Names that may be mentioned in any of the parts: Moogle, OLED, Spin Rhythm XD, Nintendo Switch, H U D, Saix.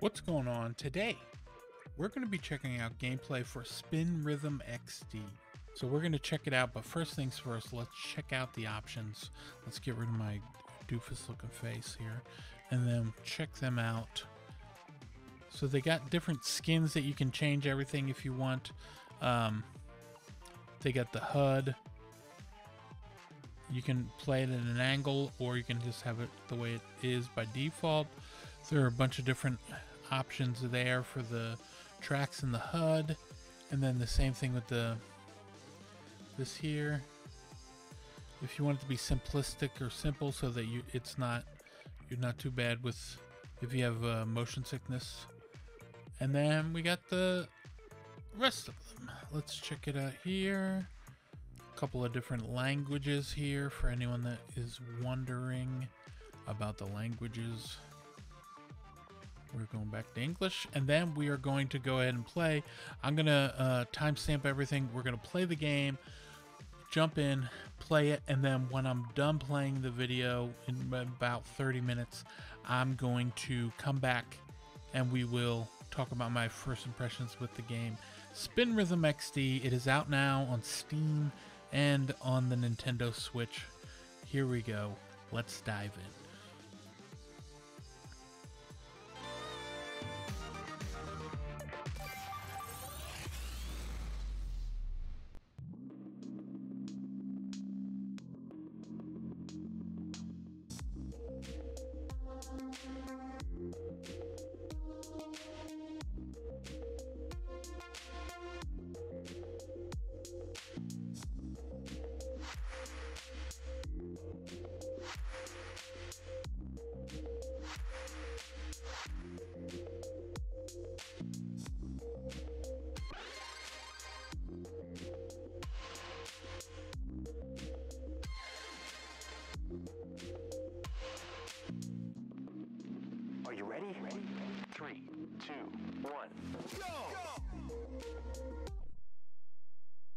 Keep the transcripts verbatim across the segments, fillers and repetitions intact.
What's going on today? We're going to be checking out gameplay for Spin Rhythm X D. So we're going to check it out, but first things first, let's check out the options. Let's get rid of my doofus looking face here and then check them out. So they got different skins that you can change everything if you want. Um, they got the H U D. You can play it at an angle, or you can just have it the way it is by default. So there are a bunch of different options there for the tracks in the H U D, and then the same thing with the this here. If you want it to be simplistic or simple, so that you it's not you're not too bad with if you have uh, motion sickness. And then we got the rest of them. Let's check it out here. A couple of different languages here for anyone that is wondering about the languages. We're going back to English, and then we are going to go ahead and play. I'm gonna uh, timestamp everything. We're gonna play the game, jump in, play it, and then when I'm done playing the video in about thirty minutes, I'm going to come back and we will talk about my first impressions with the game. Spin Rhythm X D, it is out now on Steam and on the Nintendo Switch. Here we go, let's dive in. Three, two, one, go! Go!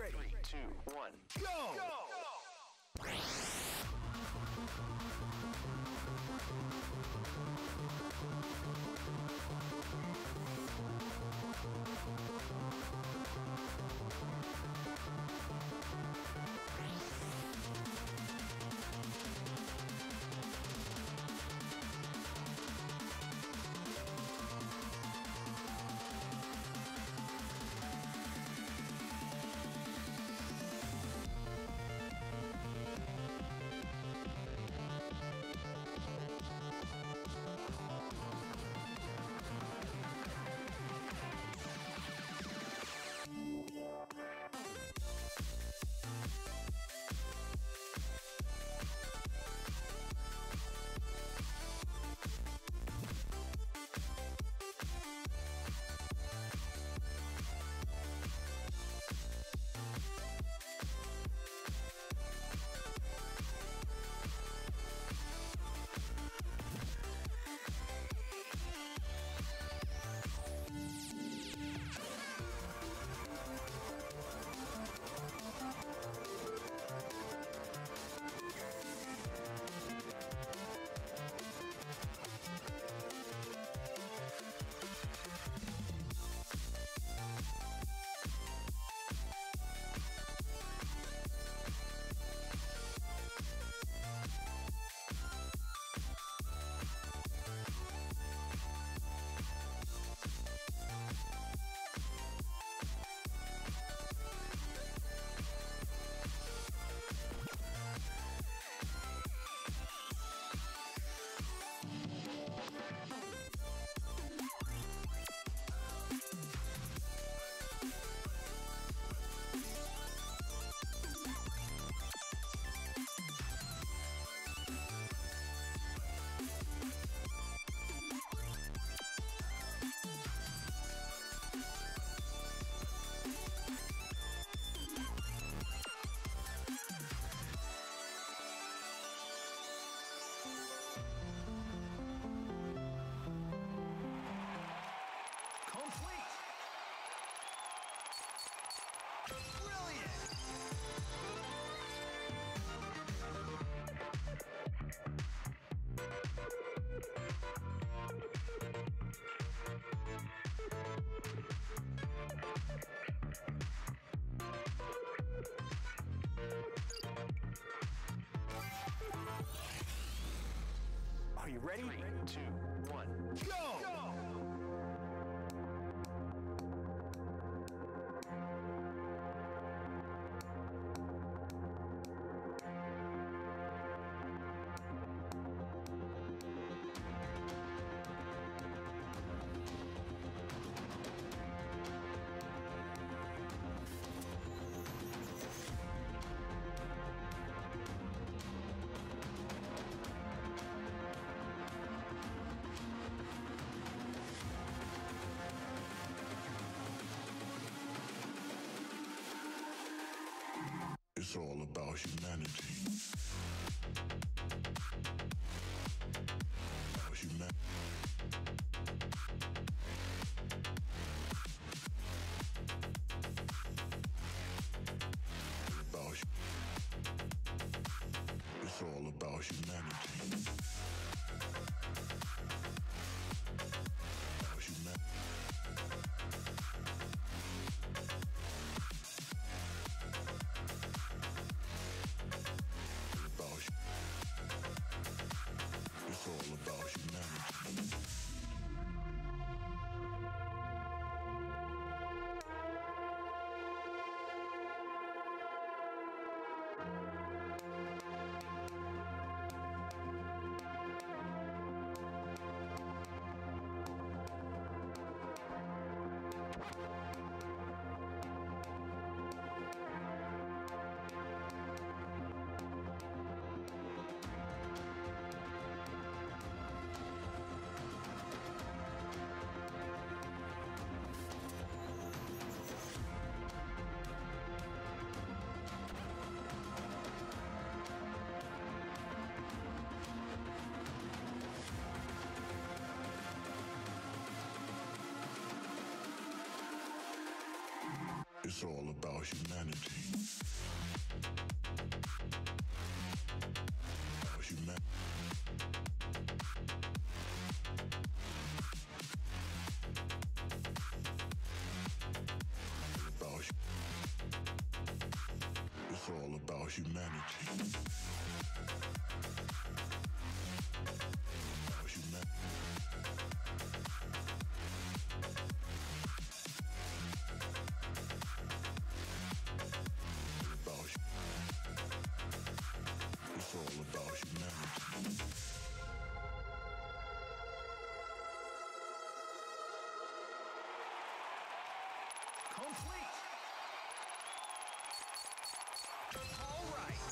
Three, two, one, go! Go! Ready? Three, two, one, go! Go! It's all about humanity. Human about It's all about humanity. It's all about humanity. About humanity. About you. It's all about humanity. Complete. All right.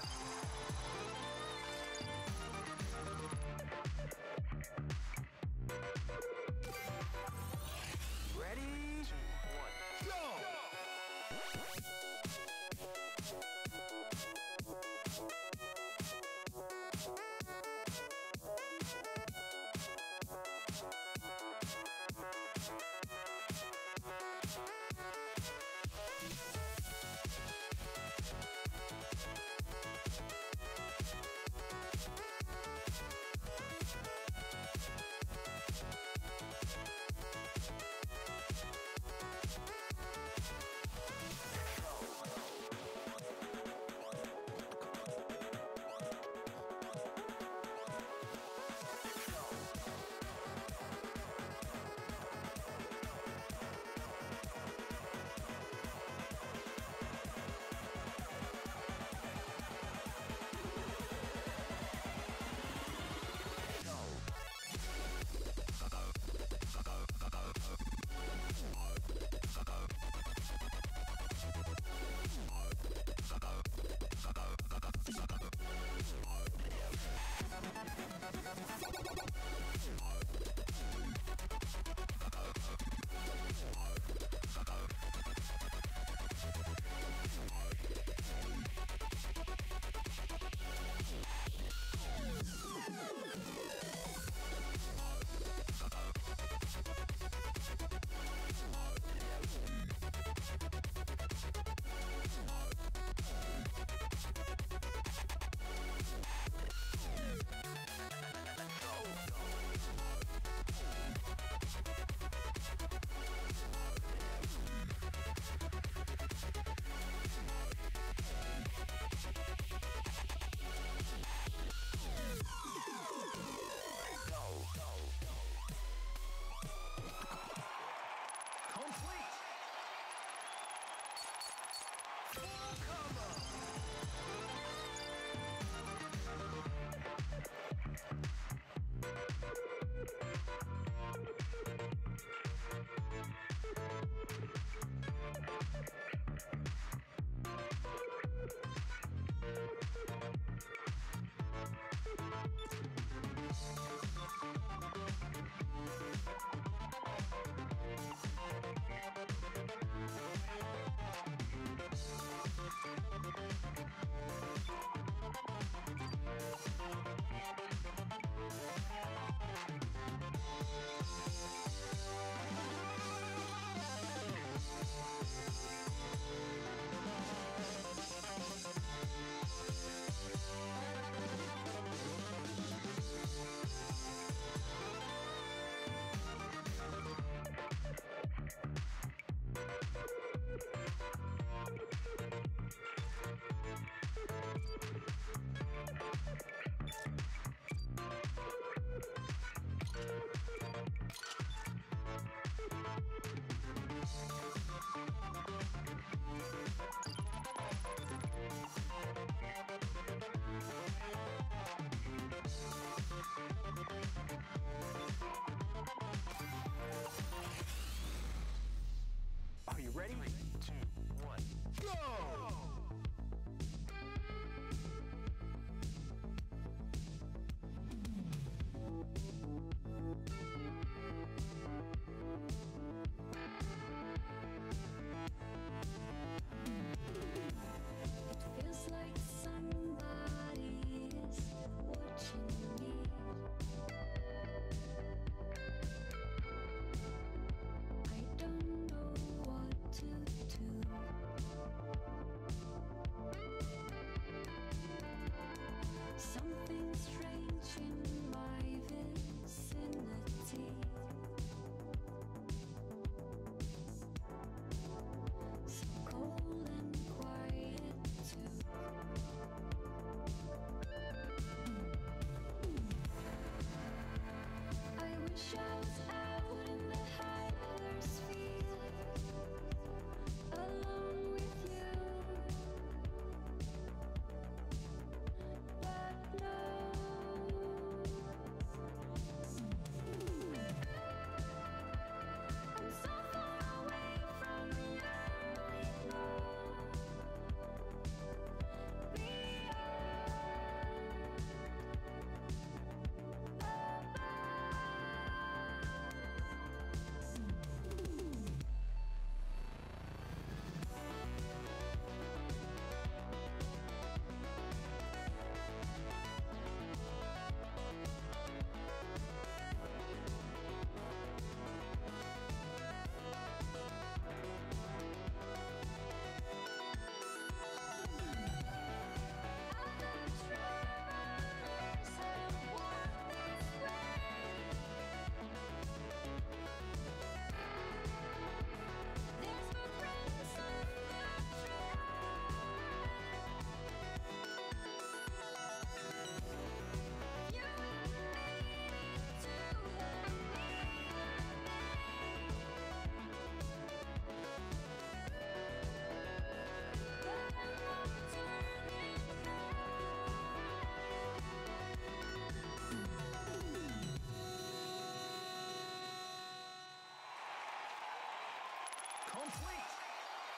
complete. Full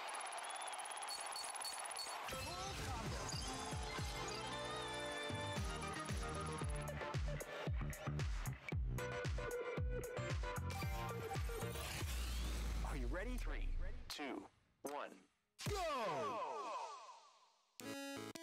combo. Are you ready? Three, two, one, go! Go! Complete!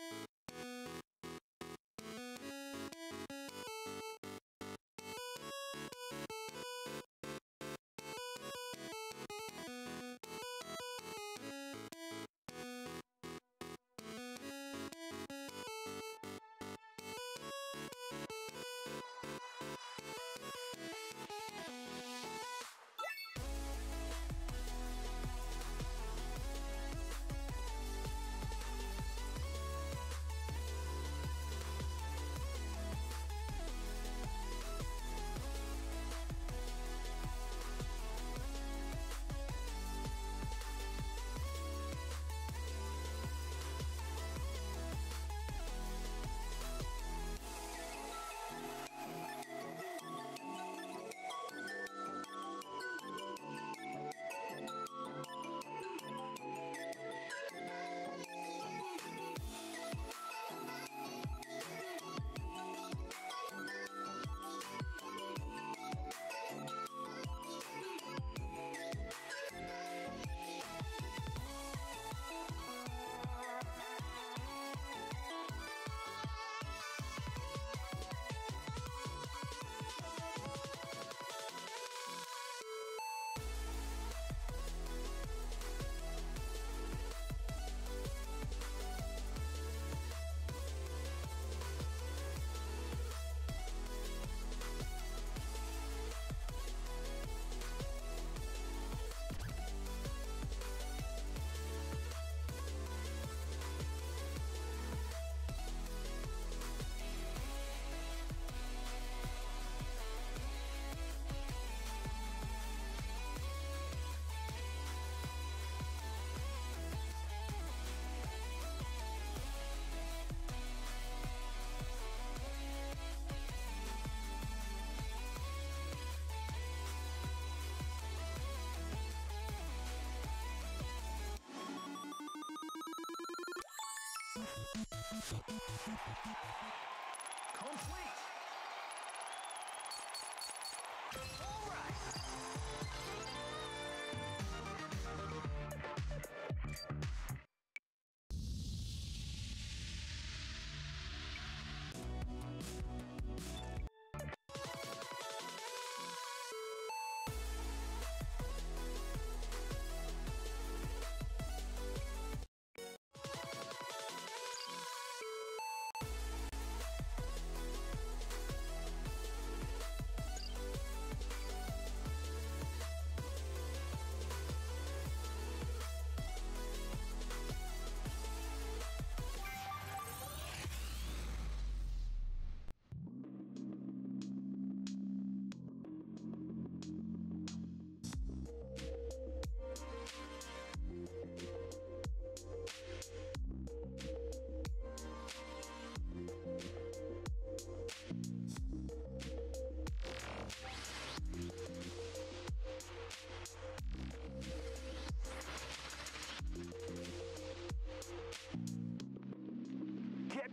All right!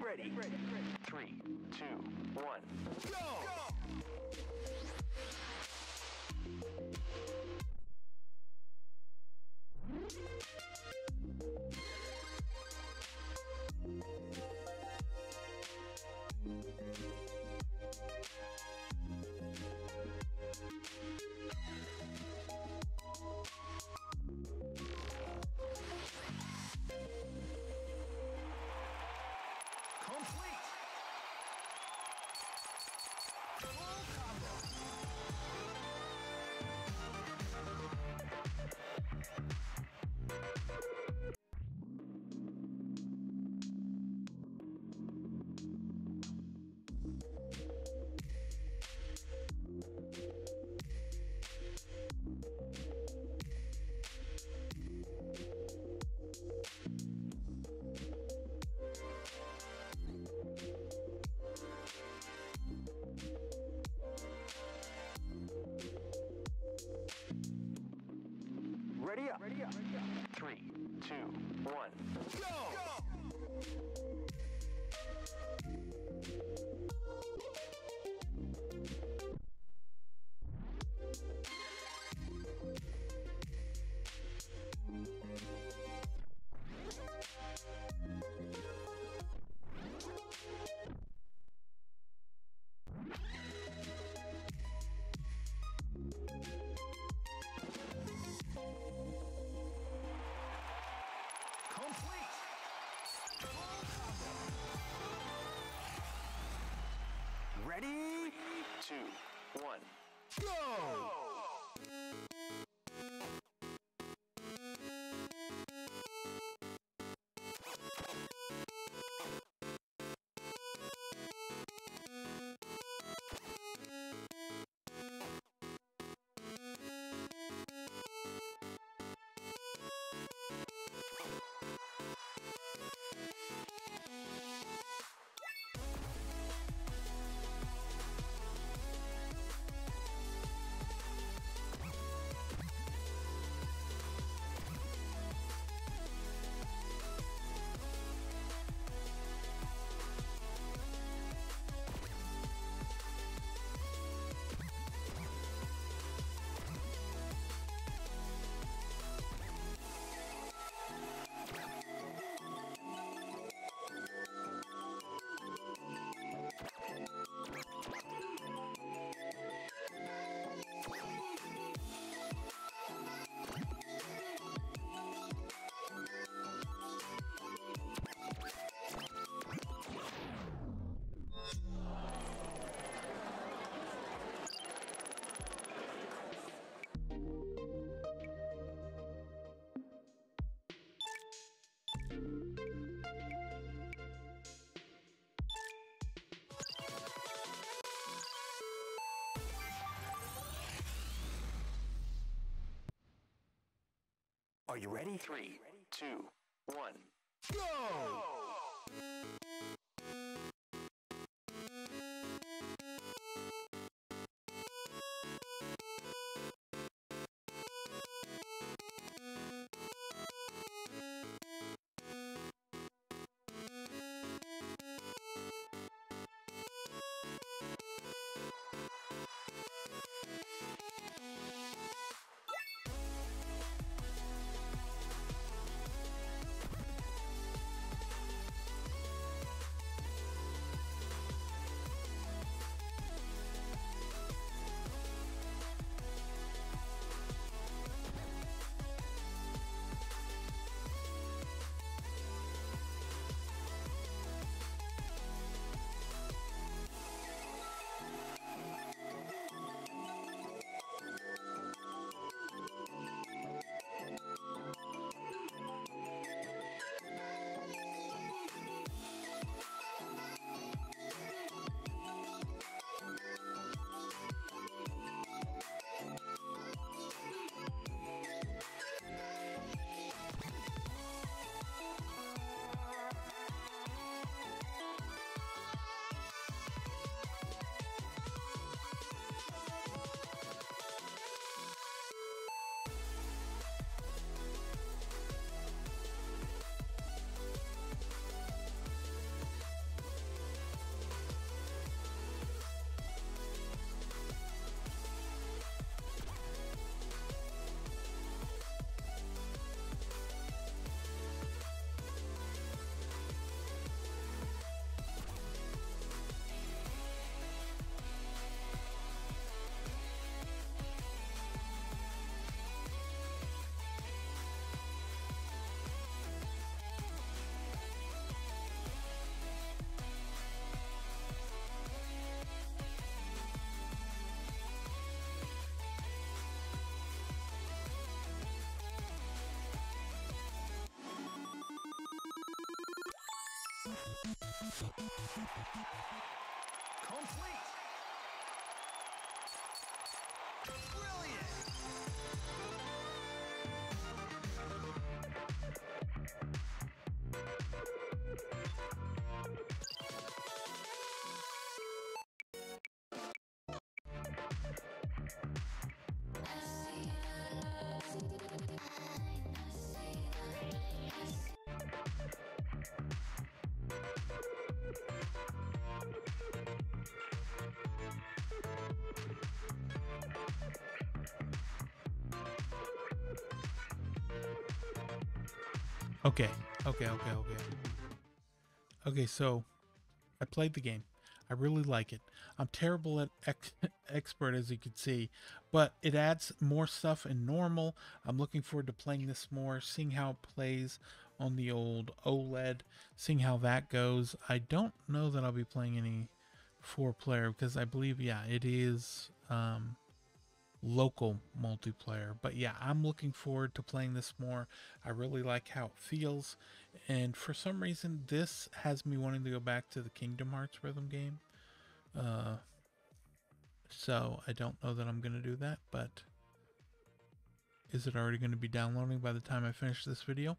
Ready. Ready, ready. Three, two, one, go! Go! Ready up. Ready up. two, one, go! Are you ready? Three, two, one, go! Complete! Brilliant! Okay, okay, okay, okay. Okay, so I played the game. I really like it. I'm terrible at ex expert, as you can see, but it adds more stuff in normal. I'm looking forward to playing this more, seeing how it plays on the old OLED, seeing how that goes. I don't know that I'll be playing any four player, because I believe, yeah, it is um, local multiplayer. But yeah, I'm looking forward to playing this more. I really like how it feels. And for some reason, this has me wanting to go back to the Kingdom Hearts rhythm game. Uh, so I don't know that I'm going to do that, but is it already going to be downloading by the time I finish this video?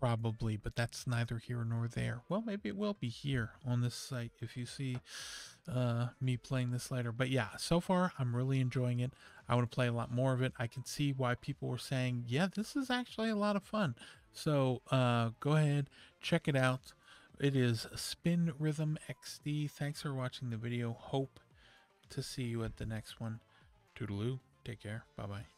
Probably, but that's neither here nor there. Well, maybe it will be here on this site if you see uh, me playing this later. But yeah, so far I'm really enjoying it. I want to play a lot more of it. I can see why people were saying, yeah, this is actually a lot of fun. So uh, go ahead, check it out. It is Spin Rhythm X D. Thanks for watching the video. Hope to see you at the next one. Toodaloo. Take care. Bye-bye.